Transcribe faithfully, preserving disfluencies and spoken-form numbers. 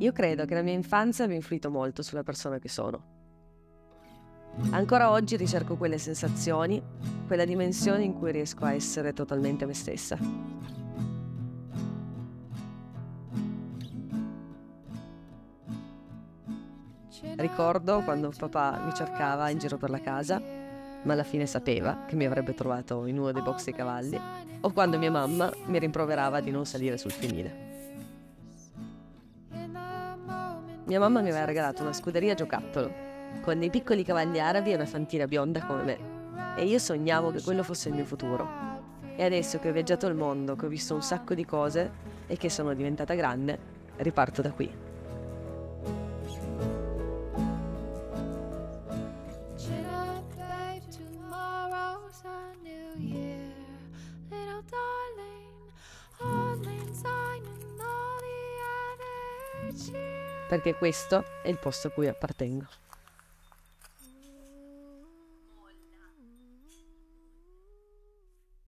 Io credo che la mia infanzia abbia influito molto sulla persona che sono. Ancora oggi ricerco quelle sensazioni, quella dimensione in cui riesco a essere totalmente me stessa. Ricordo quando papà mi cercava in giro per la casa, ma alla fine sapeva che mi avrebbe trovato in uno dei box dei cavalli, o quando mia mamma mi rimproverava di non salire sul fienile. Mia mamma mi aveva regalato una scuderia giocattolo, con dei piccoli cavalli arabi e una fantina bionda come me, e io sognavo che quello fosse il mio futuro. E adesso che ho viaggiato il mondo, che ho visto un sacco di cose e che sono diventata grande, riparto da qui. Perché questo è il posto a cui appartengo.